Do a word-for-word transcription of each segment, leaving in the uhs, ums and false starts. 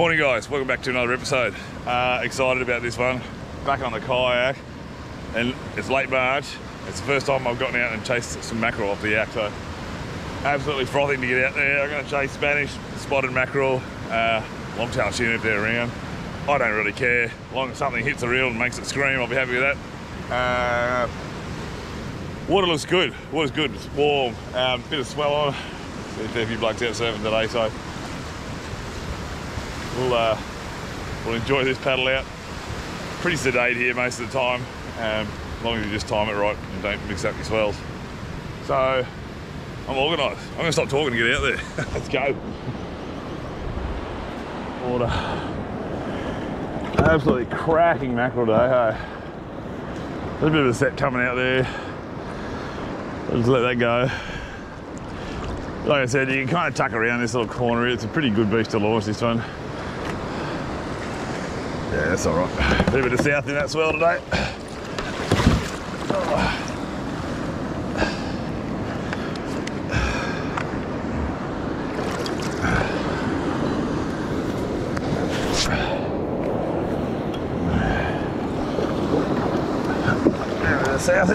Morning guys, welcome back to another episode. Uh, excited about this one. Back on the kayak, and it's late March. It's the first time I've gotten out and chased some mackerel off the yak, so absolutely frothing to get out there. I'm gonna chase Spanish, spotted mackerel, uh, longtail tuna if they're around. I don't really care. As long as something hits the reel and makes it scream, I'll be happy with that. Uh, water looks good, water's good, it's warm. Um, bit of swell on. There's a fair few blokes out surfing today, so We'll, uh, we'll enjoy this paddle out. Pretty sedate here most of the time, um, as long as you just time it right and don't mix up your swells. So, I'm organised. I'm going to stop talking and get out there. Let's go. Water. Absolutely cracking mackerel day, hey. There's a bit of a set coming out there. I'll just let that go. Like I said, you can kind of tuck around this little corner here. It's a pretty good beach to launch, this one. Yeah, that's all right. A bit of south in that swell today. A bit of south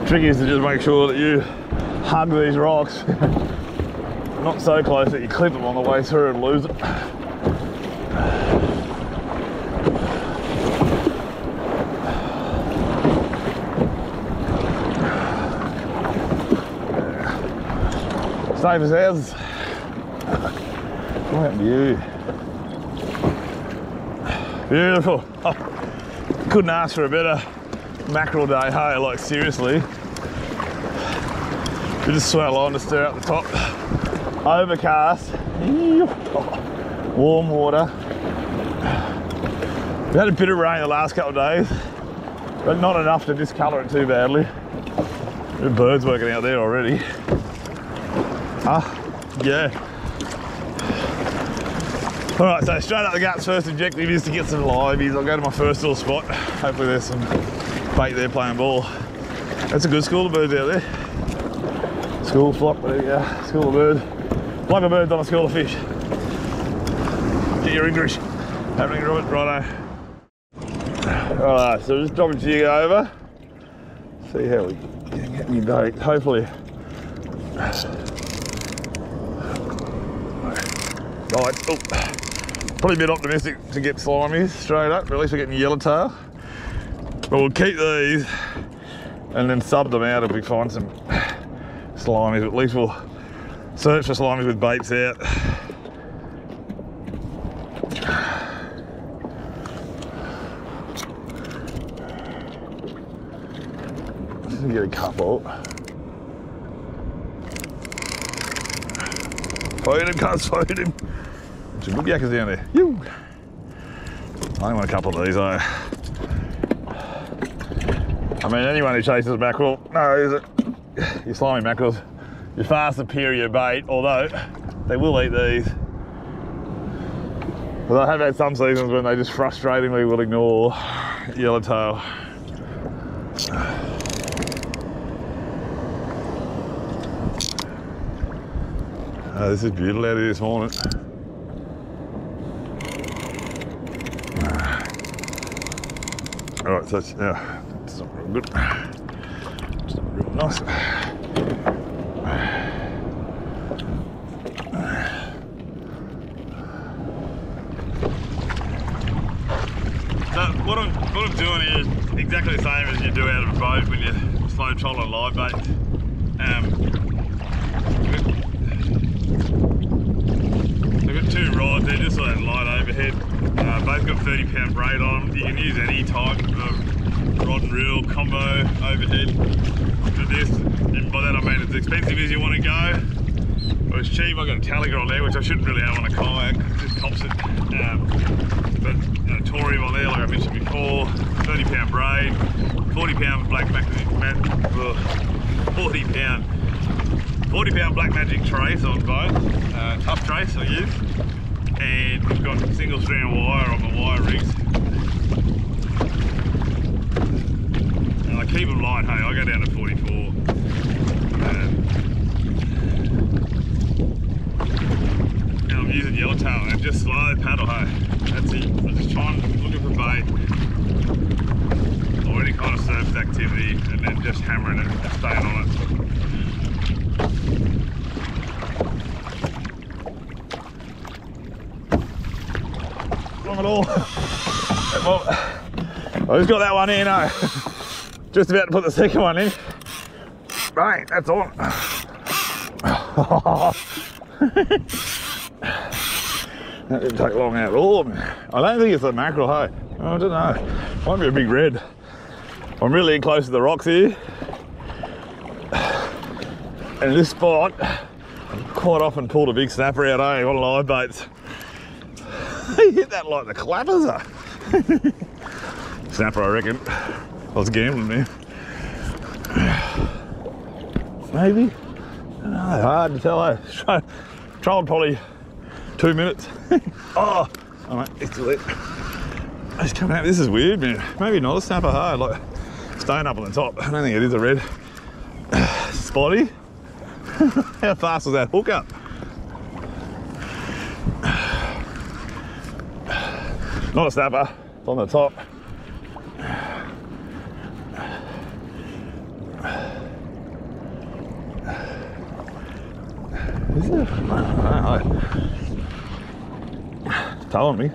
in. Tricky is to just make sure that you hug these rocks. Not so close that you clip them on the way through and lose it. Yeah. Safe as houses. What a view. Beautiful. Oh, couldn't ask for a better mackerel day, hey, like seriously. We just swell on to stir up the top. Overcast, warm water. We've had a bit of rain the last couple of days, but not enough to discolour it too badly. There are birds working out there already. Huh? Yeah. All right, so straight up the guts, first objective is to get some liveys. I'll go to my first little spot. Hopefully there's some bait there playing ball. That's a good school of birds out there. School flock, whatever you are, school of birds. Like a bird's on a school of fish. Get your English. Happening, Robert, righto. Alright, so just dropping jig over. See how we can get any bait, hopefully. Right, oh, probably a bit optimistic to get slimies straight up, but at least we're getting yellowtail. But we'll keep these and then sub them out if we find some slimies. At least we'll search for slimies with baits out. Let's get a couple. Fight him, can't fight him. Some good yakkers down there. Whew. I want a couple of these, though. I mean, anyone who chases mackerel knows that your slimy mackerels, your far superior bait, although they will eat these. But I have had some seasons when they just frustratingly will ignore yellowtail. Oh, this is beautiful out here this morning. Alright, so it's, yeah, it's not real good. It's not real nice. What I'm, what I'm doing here is exactly the same as you do out of a boat when you're slow trolling live bait. Um, I've got two rods, they're just like light overhead. Uh, both got thirty pound braid on them. You can use any type of rod and reel combo overhead for this. And by that I mean as expensive as you want to go. It was cheap, I got a Caliger on there, which I shouldn't really have on a kayak, it just tops it. Um, But a Torium on there, like I mentioned before, thirty pound braid, forty pound black magic, forty pound, forty pound black magic trace on both, uh, tough trace I use, and we've got single strand wire on the wire rigs. And I keep them light, hey, I go down to forty-four. Uh, yellow tail and just slightly paddle high. That's it. So just trying to look for bait or any kind of surface activity and then just hammering it and staying on it. Wrong at all. Well, I just got that one in, I just about to put the second one in. Right, that's all. That didn't take long at all. I don't think it's a mackerel, hey? I don't know. Might be a big red. I'm really close to the rocks here. And this spot, I'm quite often pulled a big snapper out, eh? On live baits. You hit that like the clappers are. Snapper, I reckon. I was gambling there. Maybe? I don't know, hard to tell, eh? Trolled probably two minutes. Oh, all right, it's still it. It's coming out. This is weird, man. Maybe not a snapper hard, like staying up on the top. I don't think it is a red. Spotty. How fast was that hook up? Not a snapper. It's on the top. Is it? I don't know. It's telling me.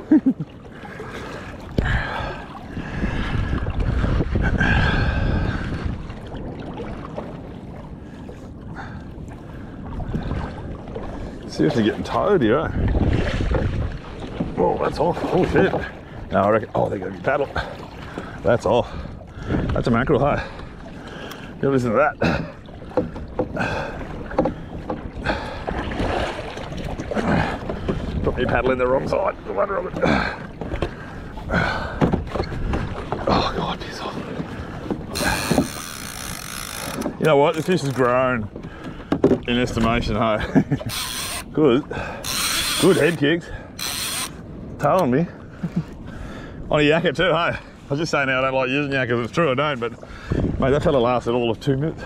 Seriously getting towed here, eh? Whoa, that's off. Oh shit. No, I reckon. Oh, they're going to be paddled. That's off. That's a mackerel, hey? You listen to that. You're paddling the wrong side. No wonder of it. Oh god, piss off. You know what? The fish has grown in estimation, hey? Good. Good head kicks. Telling me. On a yakka too, hey? I was just saying how I don't like using yakkas. It's true, I don't, but mate, that fella lasted all of two minutes.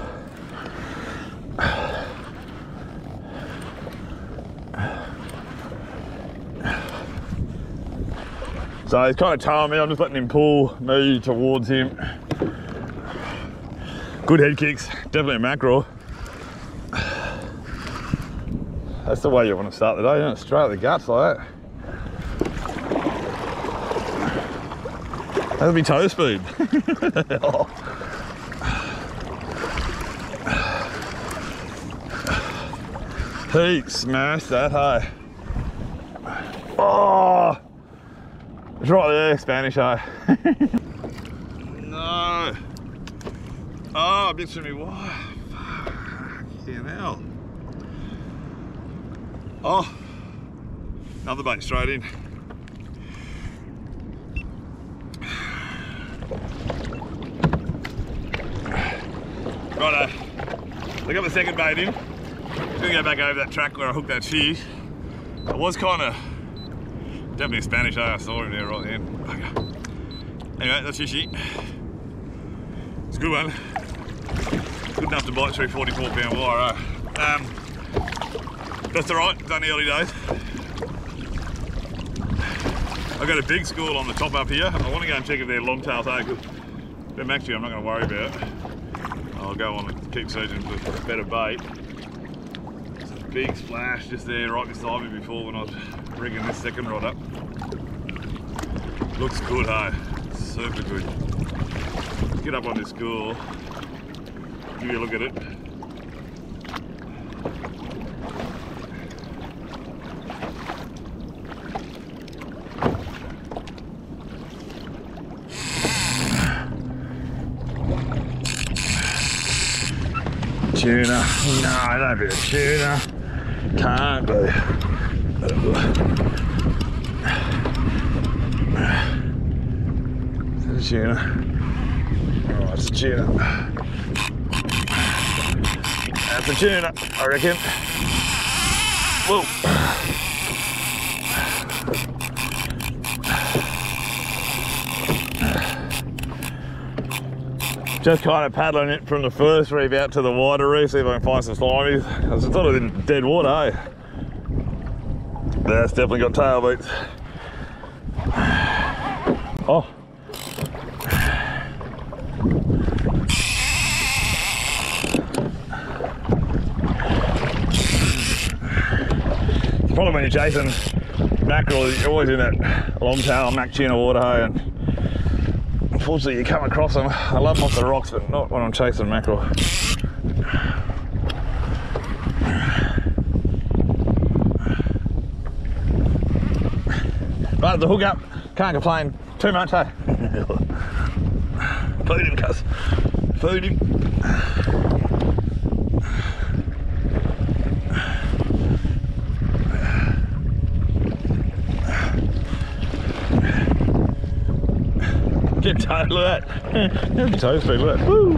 So he's kind of towing me, I'm just letting him pull me towards him. Good head kicks, definitely a mackerel. That's the way you want to start the day, you know, straight out the guts like that. That'll be toe speed. Oh. He smashed that, hey? Oh! It's right there, Spanish, eh? No. Oh, I'm bitching me. Why? Fucking hell. Oh. Another bait straight in. Righto. I got the second bait in. I'm just gonna go back over that track where I hooked that fish. I was kind of. Definitely Spanish, eh? I saw him there right then. Okay. Anyway, that's fishy. It's a good one. Good enough to bite through forty-four pound wire, eh? Um, that's alright, it's only early days. I've got a big school on the top up here. I want to go and check if they're longtails, eh? But actually, I'm not going to worry about it. I'll go on and keep searching for better bait. There's a big splash just there right beside me before when I was rigging this second rod up. Looks good, hey? Super good. Let's get up on this school. Give you a look at it. Tuna. No, don't be a tuna. Can't be. Is that a tuna? Oh, it's a tuna. That's a tuna, I reckon. Whoa. Just kind of paddling it from the first reef out to the wider reef, see if I can find some slimies. I just thought it was in dead water, eh? That's definitely gonna tie all baits. Oh. The problem when you're chasing mackerel is you're always in that long tail mac tuna water high, and unfortunately you come across them. I love them off the rocks, but not when I'm chasing mackerel. But the hook up, can't complain too much, hey? Food him, cuz. Food him. Get tired, look at that. Get toes big, look at that. Woo!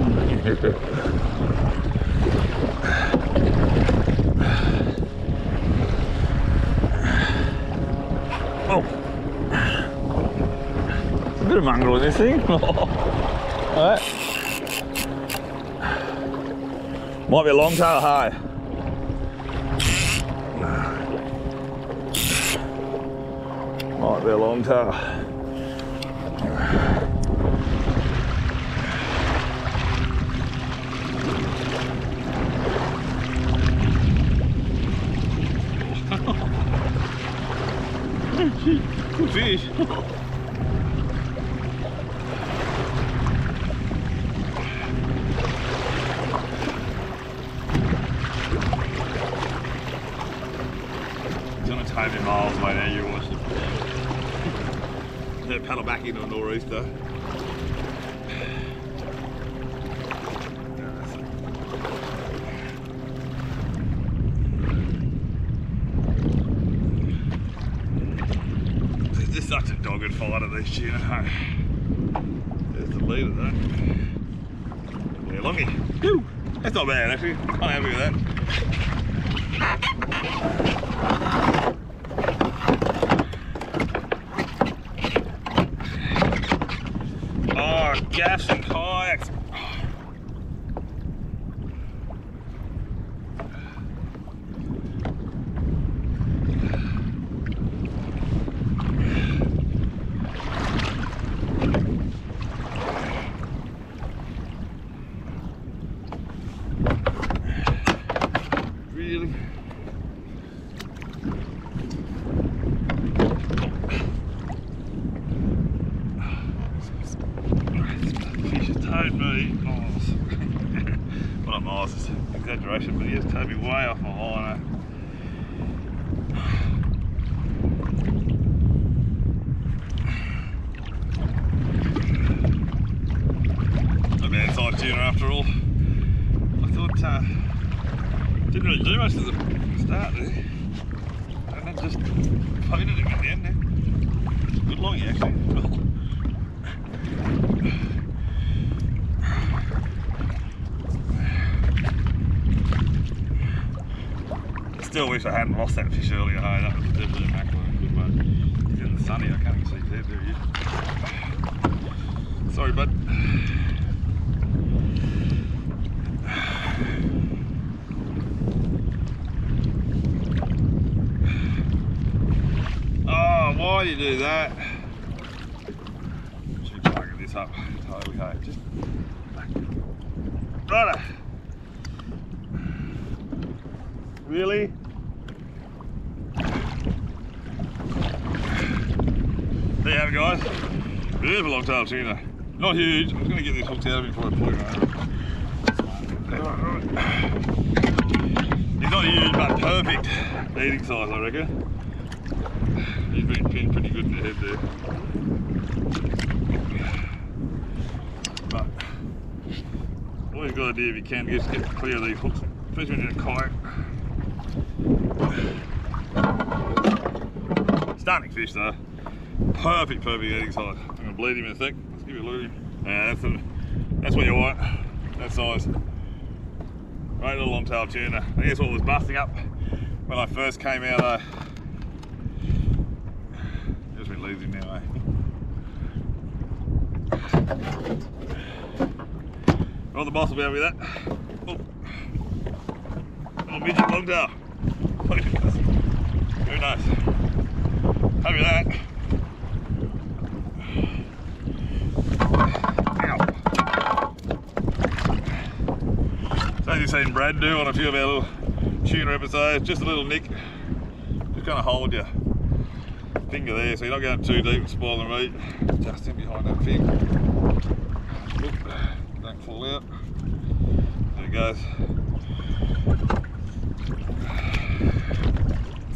A bit of mongrel in this thing. Alright. Might be a long tail high. Might be a long tail. Good fish. Miles away now, you watch them. They're paddle back into a nor'easter. There's just such a dogged fight of these tuna. There's the lead of that. Yeah, longy. Woo! That's not bad actually. I'm quite happy with that. Gaffs and kayaks. Really? Well, not Miles, it's an exaggeration, but he has towed me way off my liner. I'm outside tuna after all. I thought, uh, didn't really do much at the start there. And then just pointed him at the end there. Good longie actually. Still wish I hadn't lost that fish earlier. Hey, that was definitely a mackerel, a good one. He's in the sunny, I can't even see there. There he is. Sorry, bud. Oh, why do you do that? Should target this up. Totally, hey, just. Righto. Really? There you have it, guys. Beautiful long tail tuna. Not huge. I'm just going to get this hooked out before I pull him over. He's not huge, but perfect eating size, I reckon. He's been pinned pretty good in the head there. But always a good idea if you can just get clear of these hooks, especially when you're in a kayak. Stunning fish though. Perfect, perfect eating size. I'm going to bleed him in a sec. Let's give you a look at him. Yeah, that's, a, that's what you want. That size. Great little long tail tuna. I guess what was busting up when I first came out though. Just been losing now, eh? Well, the boss will be happy with that. Oh. Little midget long tail. Very nice. Copy that. Ow. So as you seen Brad do on a few of our little tuner episodes, just a little nick. Just kind of hold your finger there so you're not going too deep and spoil the meat. Just in behind that fin. Look, don't fall out. There it goes.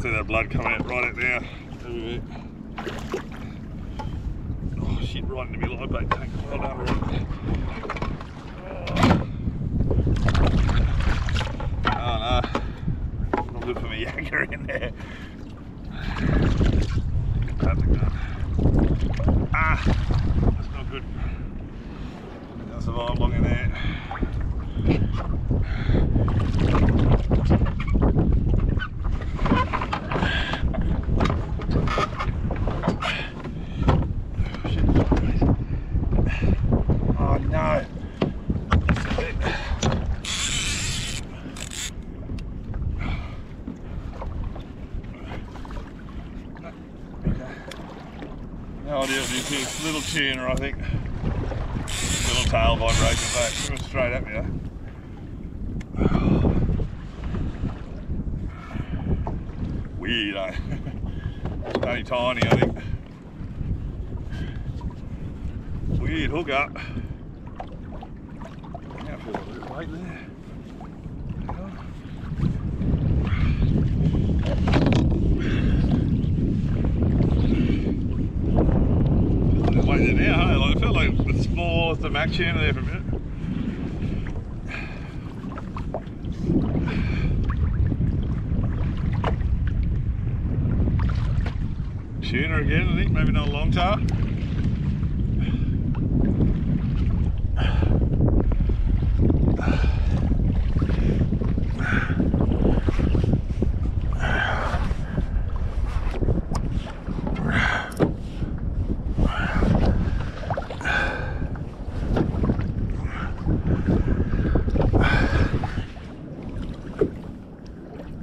See that blood coming out right out there. Oh shit, right into my live bait tank. Well done, Rob. Oh no, not good for me yanker in there. That's a gun. Ah, that's not good. That's a vibe long in there. This little tuner, I think. Little tail vibration back. She was straight at me, eh? Weird, eh? Only tiny, I think. Weird hook up. Now for a little weight there. It's the Mac tuner there for a minute. Tuner again, I think, maybe not a long tail.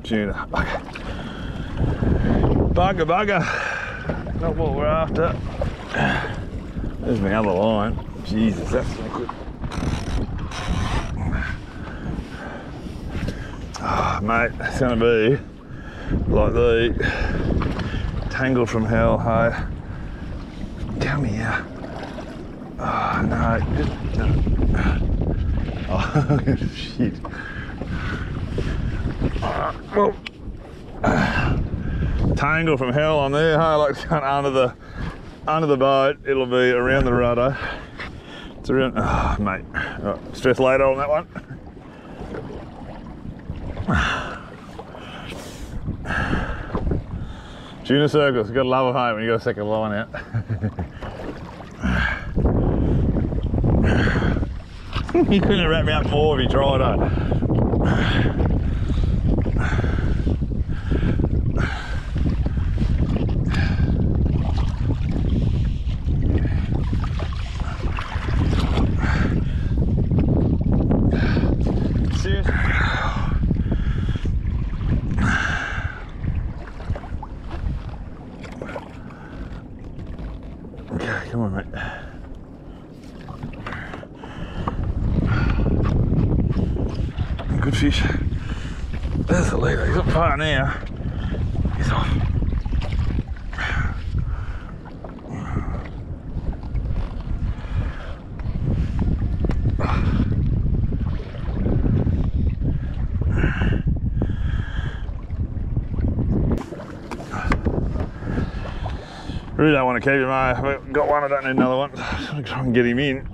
Tuna. Okay. Bugger, bugger. Not what we're after. There's my other line. Jesus, that's not good. Oh, mate, it's gonna be like the tangle from hell, hey. Come here. Oh no. Oh shit. Oh. Tangle from hell on there. I like to go under the under the boat. It'll be around the rudder. It's around. Oh, mate. Right. Stress later on that one. Tuna circles. You've got to love them, hey, when you got a second line out. You couldn't have wrapped me up more if you tried, eh? Good fish. There's the leader. He's not far now. He's off. Really don't want to keep him. I've got one. I don't need another one. I'm just going to try and get him in.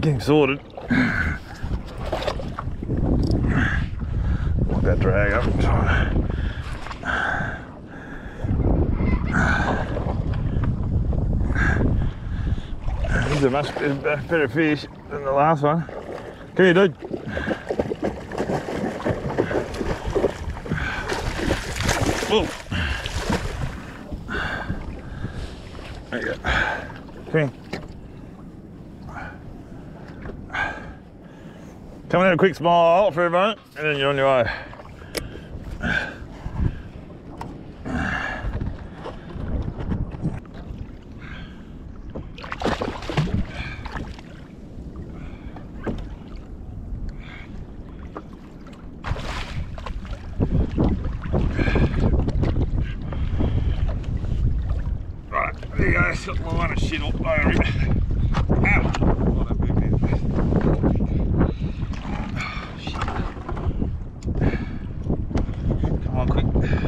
Get him sorted. That drag up and try. This is a much better fish than the last one. Come here, dude. Whoa. There you go. Come here. Come and have a quick smile for everyone, and then you're on your way. we go, it's got line and shit all over it. Ow! Oh, that moved in. Oh, shit. Come on, quick. Okay.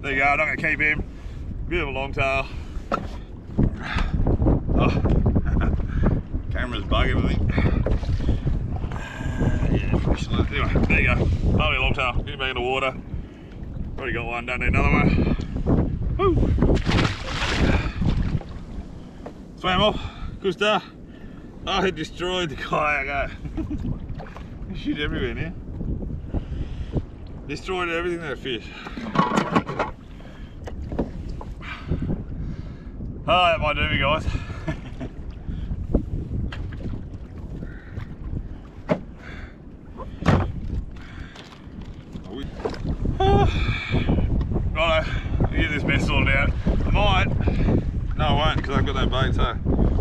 There you go, I'm going to keep him. Bit of a long tail. Oh. Camera's bugging, I think. Uh, yeah, anyway, there you go. Lovely long tail. Get him back in the water. Already got one, don't need another one. Woo! Swam off. Good stuff. I destroyed the kayak. There's shit everywhere now. Destroyed everything that fish. Oh, that might do me, guys. Righto, get this mess sorted out. I might, no I won't, because I've got no bait, so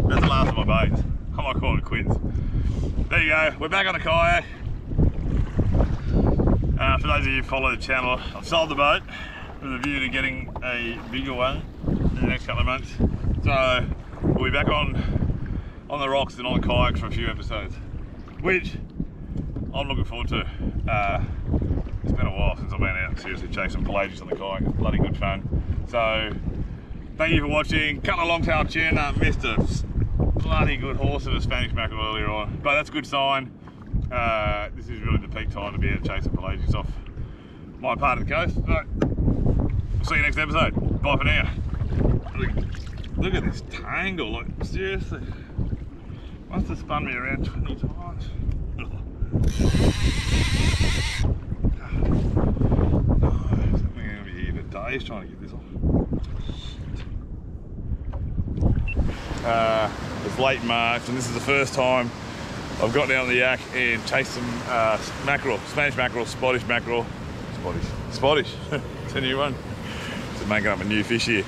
that's the last of my baits. I might call it quits. There you go, we're back on the kayak. Uh, for those of you who follow the channel, I've sold the boat with a view to getting a bigger one in the next couple of months. So we'll be back on on the rocks and on the kayaks for a few episodes, which I'm looking forward to. Uh, it's been a while since I've been out seriously chasing pelagics on the kayak. It's bloody good fun. So thank you for watching. Cut a long tail tuna, missed a bloody good horse of a Spanish mackerel earlier on, but that's a good sign. Uh, this is really the peak time to be out chasing pelagics off my part of the coast. So see you next episode. Bye for now. Look at this tangle, like, seriously. Must have spun me around twenty times. Oh, there's something going to be here, but Dave's trying to get this off. Uh, it's late March, and this is the first time I've got down the yak and chased some uh, mackerel, Spanish mackerel, Spottish mackerel. Spottish. Spottish. It's a new one. So making up a new fish here.